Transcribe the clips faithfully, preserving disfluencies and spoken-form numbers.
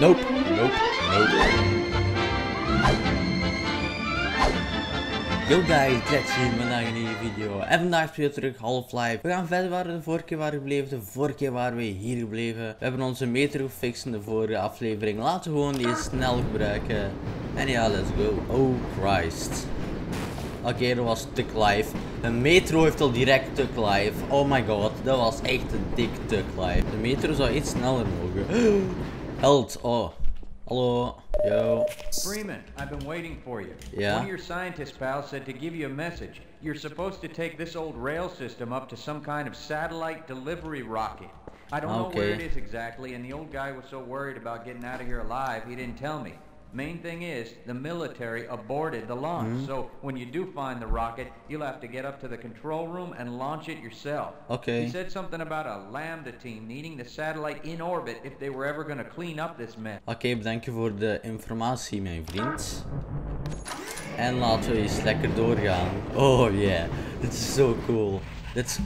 Nope. Nope. Nope. Yo guys, let's see vandaag een nieuwe video. En vandaag speel terug Half-Life. We gaan verder waar we de vorige keer waren gebleven. De vorige keer waren we hier gebleven. We hebben onze meter gefixt in de vorige aflevering. Laten we gewoon die snel gebruiken. En ja, let's go. Oh Christ. Oké, okay, dat was tuk life. Een metro heeft al direct tuk life. Oh my god, dat was echt een dik tuk life. De metro zou iets sneller mogen. Held, oh. Hallo. Yo. Freeman, I've been waiting for you. Yeah. One of your scientist pals said to give you a message. You're supposed to take this old rail system up to some kind of satellite delivery rocket. I don't okay. know where it is exactly, and the old guy was so worried about getting out of here alive, he didn't tell me. Main thing is, the military aborted the launch, mm-hmm. so when you do find the rocket, you'll have to get up to the control room and launch it yourself. Okay. He said something about a Lambda team needing the satellite in orbit if they were ever going to clean up this mess. Oké, okay, bedankt voor de informatie, mijn vriend. En laten we eens lekker doorgaan. Oh yeah, dit is zo so cool. Dit is...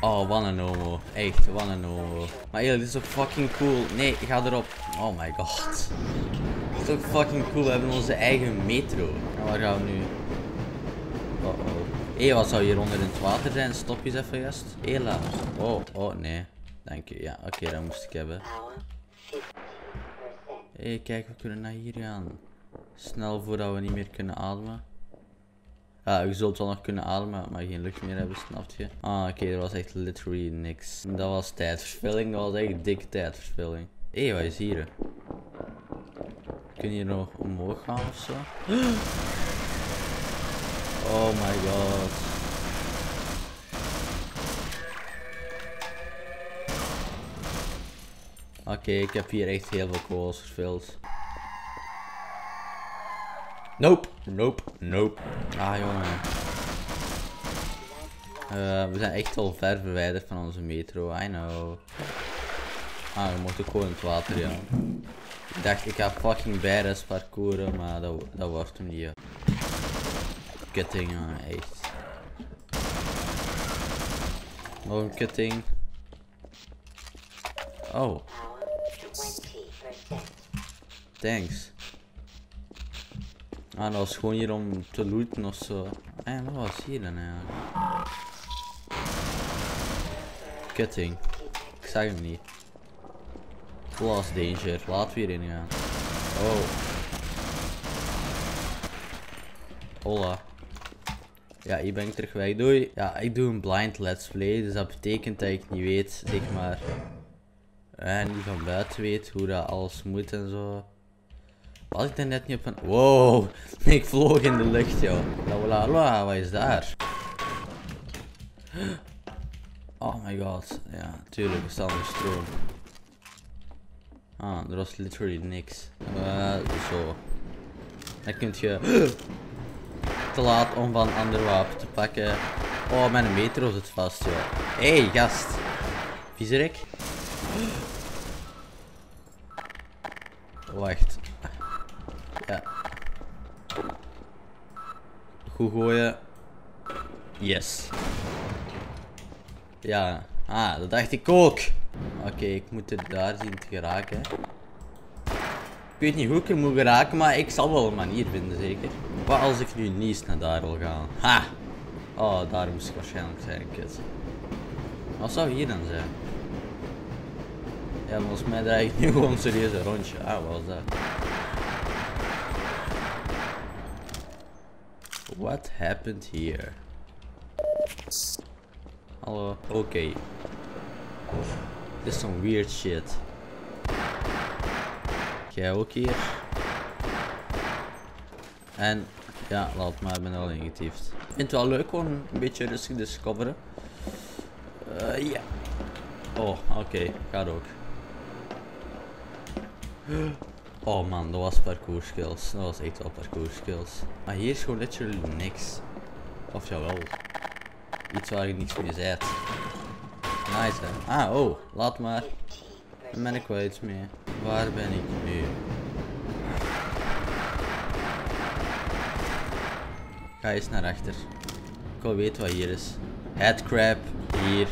Oh, wat een homo. Echt, wat een homo. Maar eerlijk, dit is ook fucking cool. Nee, ga erop. Oh my god. Dit is ook fucking cool. We hebben onze eigen metro. En waar gaan we nu? Oh oh. Hé, hey, wat zou hieronder in het water zijn? Stop eens even, gast. Hela. Oh, oh nee. Dank je. Ja, oké, okay, dat moest ik hebben. Hé, hey, kijk, we kunnen naar hier gaan. Snel voordat we niet meer kunnen ademen. Ja, je zult wel nog kunnen ademen, maar geen lucht meer hebben, snapt je? Ah, oké, okay, dat was echt literally niks. Dat was tijdverspilling, dat was echt dikke tijdverspilling. Hé, hey, wat is hier? Kun je hier nog omhoog gaan ofzo? Oh my god. Oké, okay, ik heb hier echt heel veel kogels verspild. Nope, nope, nope. Ah jongen. Uh, we zijn echt al ver verwijderd van onze metro, I know. Ah, we moeten gewoon in het water, ja. Ik dacht ik ga fucking badass parcouren, maar dat, dat wordt hem niet. Ja. Kutting, jongen, echt. Nog een kutting. Oh. Thanks. Ah, dat was gewoon hier om te looten ofzo. Ah ja, wat was hier dan eigenlijk? Kutting. Ik zag hem niet. Last danger. Laten we hierin gaan. Oh. Hola. Ja, hier ben ik terug weg. Doei. Ja, ik doe een blind let's play. Dus dat betekent dat ik niet weet, zeg maar. En niet van buiten weet hoe dat alles moet en zo. Was ik daar net niet op een... Wow, ik vloog in de lucht, joh. La la, wat is daar? Oh my god. Ja, tuurlijk, we staan in de stroom. Ah, er was literally niks. Uh, zo. Dan kun je... Te laat om van een ander wapen te pakken. Oh, mijn metro zit vast, joh. Hé, hey, gast. Viezerik. Wacht. Ja. Goed gooien. Yes. Ja. Ah, dat dacht ik ook. Oké, okay, ik moet er daar zien te geraken. Ik weet niet hoe ik er moet geraken, maar ik zal wel een manier vinden, zeker. Wat als ik nu niet naar daar wil gaan? Ha! Oh, daar moest ik waarschijnlijk zijn, kut. Wat zou hier dan zijn? Ja, volgens mij draai ik nu gewoon een serieuze rondje. Ah, wat was dat? What happened here? Hallo. Oké. Okay. Dit is some weird shit. Jij ook hier. En ja, laat maar, ik ben al ingetiefd. Ik vind het wel leuk om een beetje rustig te discoveren. Ja. Uh, yeah. Oh, oké. Okay. Gaat ook. Oh man, dat was parcours skills. Dat was echt wel parcours skills. Maar hier is gewoon literally niks. Of jawel. Iets waar je niks mee zet. Nice hè. Ah, oh. Laat maar. Dan ben ik wel iets mee. Waar ben ik nu? Ga eens naar achter. Ik wil weten wat hier is. Headcrab. Hier.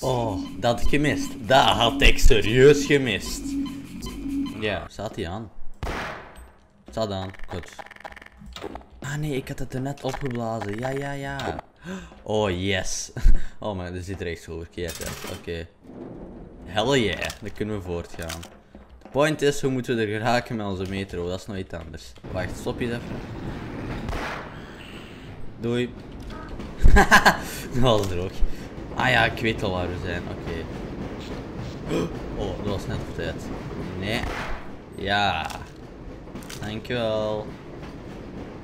Oh, dat gemist. Dat had ik serieus gemist. Ja. Staat die aan? Staat aan. Goed. Ah nee, ik had het er net opgeblazen. Ja, ja, ja. Oh, yes. Oh man, er zit rechts over. Oké. Okay. Hell yeah. Dan kunnen we voortgaan. De point is, hoe moeten we er geraken met onze metro? Dat is nog iets anders. Wacht, stop eens even. Doei. Haha, dat was droog. Ah ja, ik weet al waar we zijn. Oké. Okay. Oh, dat was net op tijd. Nee. Ja. Dankjewel.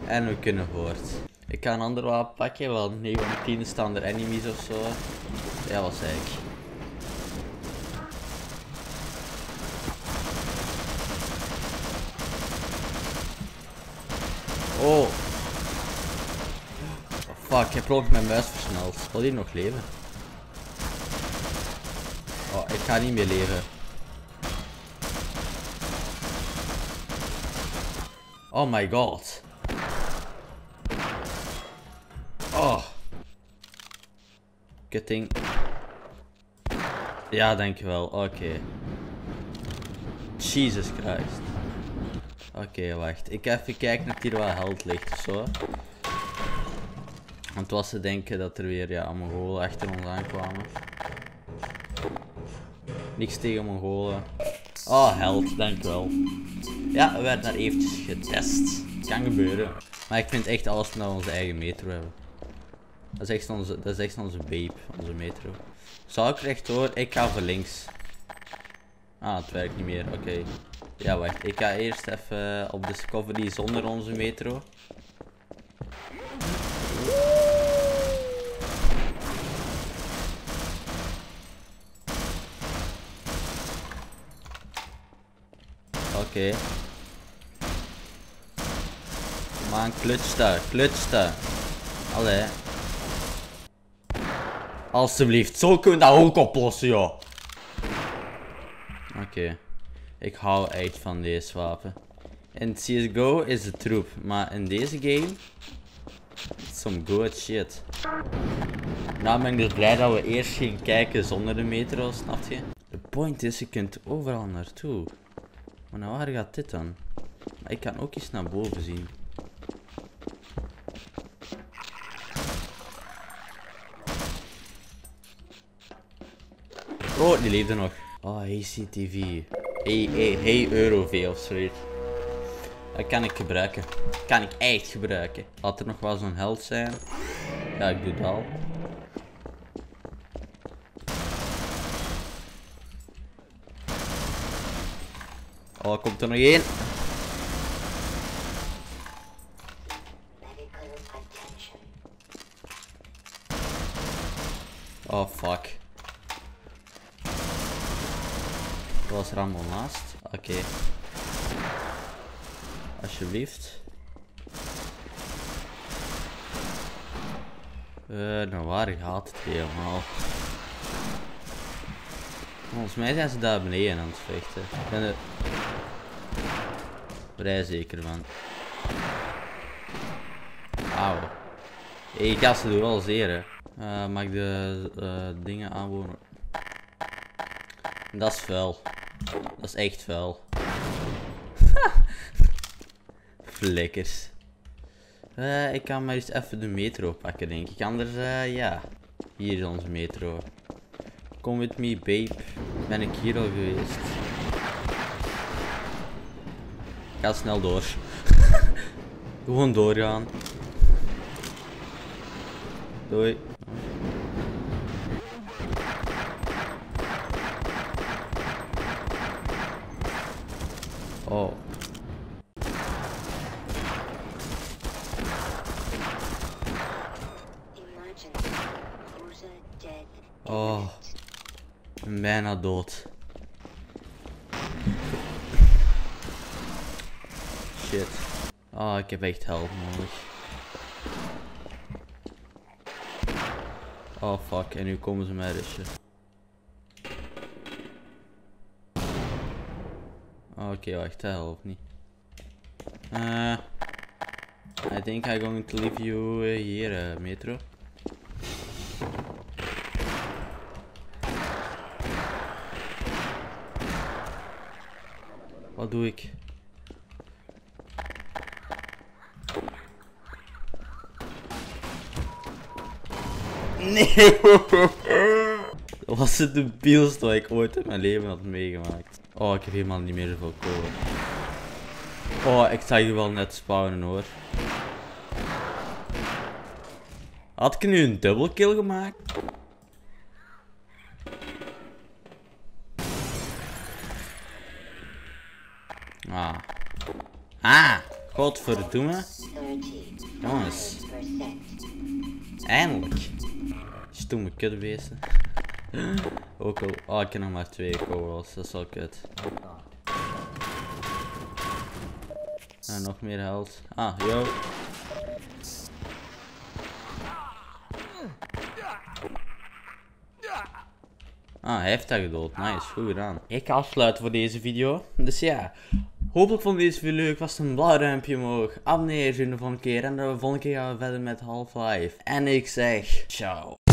En we kunnen voort. Ik kan een ander wapen pakken, want negen van de tien staan er enemies of zo. Ja, wat zei ik? Oh. Fuck, ik heb ook mijn muis versneld. Zal die nog leven? Oh, ik ga niet meer leven. Oh my god. Oh. Kutting. Ja, dankjewel. Oké. Okay. Jesus Christ. Oké, okay, wacht. Ik ga even kijken of hier wat held ligt of zo. Want was ze denken dat er weer, ja, Mongolen achter ons aankwamen. Niks tegen Mongolen. Oh, held, dankjewel. Ja, we werden daar eventjes getest. Kan gebeuren. Maar ik vind echt alles naar onze eigen metro hebben. Dat is echt onze, dat is echt onze babe, onze metro. Zou ik rechtdoor? Ik ga voor links. Ah, het werkt niet meer, oké. Okay. Ja, wacht. Ik ga eerst even op Discovery zonder onze metro. Oké. Okay. Man, klutst daar, klutst daar. Allee. Alsjeblieft, zo kunnen we dat ook oplossen, joh. Oké. Okay. Ik hou echt van deze wapen. In C S G O is de troep, maar in deze game... It's some good shit. Nou ben ik dus blij dat we eerst gingen kijken zonder de metro, snap je? De point is, je kunt overal naartoe. Maar nou, waar gaat dit dan? Maar ik kan ook iets naar boven zien. Oh, die leefde nog. Oh, H C T V. Hey, hey, hey, Euro V of zoiets. Dat kan ik gebruiken. Dat kan ik echt gebruiken. Laat er nog wel zo'n held zijn. Ja, ik doe dat al. Oh, komt er nog één. Oh, fuck. Dat was rammel naast. Oké. Okay. Alsjeblieft. Uh, nou, waar gaat het helemaal? Volgens mij zijn ze daar beneden aan het vechten. Ik ben er vrij zeker van. Auw. Hey, ik ga ze doen wel zeer, hè. Uh, mag ik de uh, dingen aanwonen? Dat is vuil. Dat is echt vuil. Flikkers. Uh, ik kan maar eens even de metro pakken, denk ik. Anders, uh, ja. Hier is onze metro. Come with me, babe. Ben ik hier al geweest? Ik ga snel door. Gewoon doorgaan. Doei. Oh. Oh. Bijna dood. Shit. Oh, ik heb echt help nodig. Oh fuck, en nu komen ze mij rushen. Oké, okay, wacht, dat helpt niet. Uh, I think I'm going to leave you here, uh, metro. Wat doe ik? Nee! Dat was het debielste wat ik ooit in mijn leven had meegemaakt. Oh, ik heb helemaal niet meer zoveel kolen. Oh, ik zag je wel net spawnen hoor. Had ik nu een double kill gemaakt? Ah. Ah! Godverdomme. Jongens. Eindelijk. Stomme kutbeesten. Ook al. Ah, oh, ik heb nog maar twee kogels. Dat is al kut. En nog meer held. Ah, yo. Ah, hij heeft dat gedood. Nice, goed gedaan. Ik ga afsluiten voor deze video. Dus ja, hopelijk vond je deze video leuk. Was een blauw duimpje omhoog. Abonneer je de volgende keer. En de volgende keer gaan we verder met Half-Life. En ik zeg, ciao.